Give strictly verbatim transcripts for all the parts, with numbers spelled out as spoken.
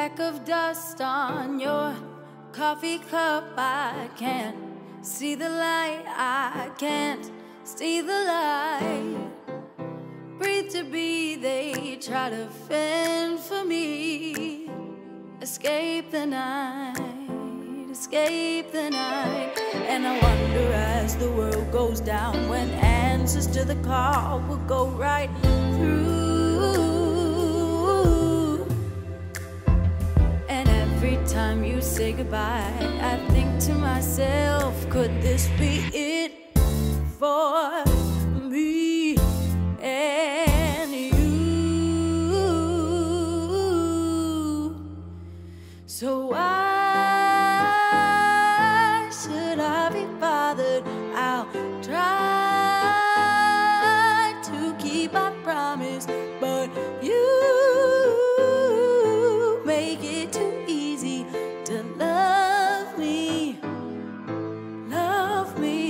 speck of dust on your coffee cup. I can't see the light, I can't see the light. Breathe to be, they try to fend for me. Escape the night, escape the night. And I wonder as the world goes down, when answers to the call will go right through. And every time you say goodbye, I think to myself, could this be it for me and you? So why should I be bothered? I'll try to keep my promise, but you make it too easy to love me, love me.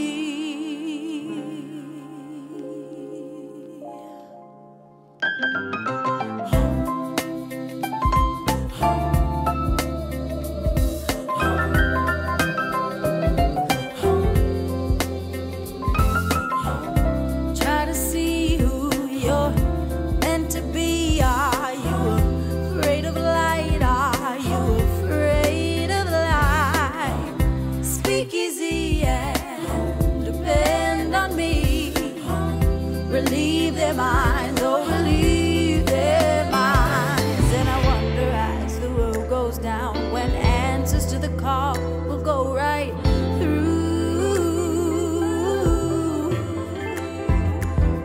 Relieve their minds, oh relieve their minds. And I wonder as the world goes down, when answers to the call will go right through.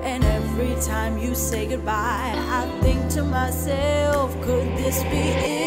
And every time you say goodbye, I think to myself, could this be it?